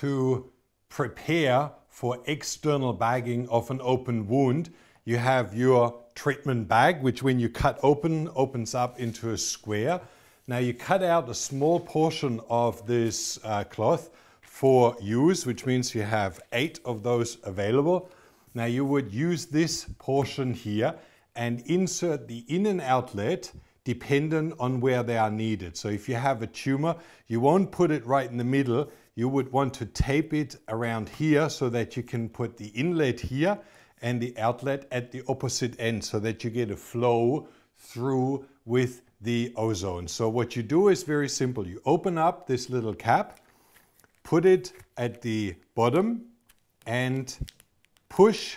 to prepare for external bagging of an open wound. You have your treatment bag, which when you cut open, opens up into a square. Now you cut out a small portion of this cloth for use, which means you have 8 of those available. Now you would use this portion here and insert the in and outlet dependent on where they are needed. So if you have a tumor, you won't put it right in the middle. You would want to tape it around here so that you can put the inlet here and the outlet at the opposite end so that you get a flow through with the ozone. So what you do is very simple. You open up this little cap, put it at the bottom and push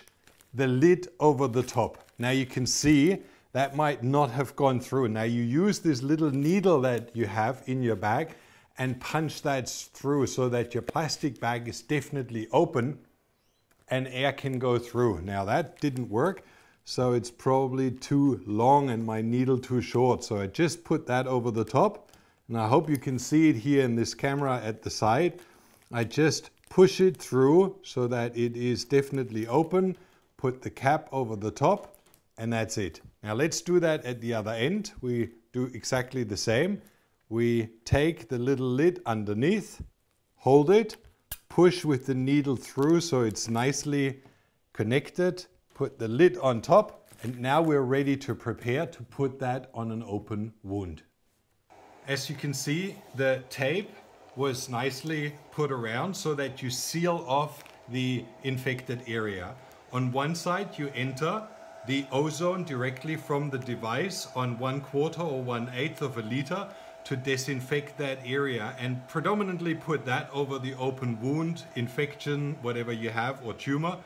the lid over the top. Now you can see that might not have gone through. Now you use this little needle that you have in your bag and punch that through so that your plastic bag is definitely open and air can go through. Now that didn't work, so it's probably too long and my needle too short. So I just put that over the top, and I hope you can see it here in this camera at the side. I just push it through so that it is definitely open, put the cap over the top, and that's it. Now let's do that at the other end. We do exactly the same. We take the little lid underneath, hold it, push with the needle through so it's nicely connected, put the lid on top, and now we're ready to prepare to put that on an open wound. As you can see, the tape was nicely put around so that you seal off the infected area. On one side you enter the ozone directly from the device on 1/4 or 1/8 of a liter to disinfect that area, and predominantly put that over the open wound, infection, whatever you have, or tumor.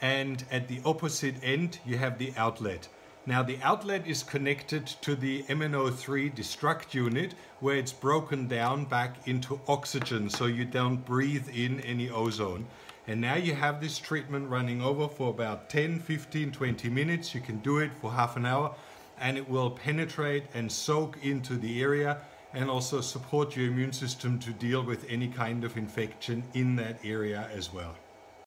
And at the opposite end you have the outlet. Now the outlet is connected to the MnO3 destruct unit, where it's broken down back into oxygen so you don't breathe in any ozone. And now you have this treatment running over for about 10, 15, 20 minutes. You can do it for half an hour, and it will penetrate and soak into the area and also support your immune system to deal with any kind of infection in that area as well.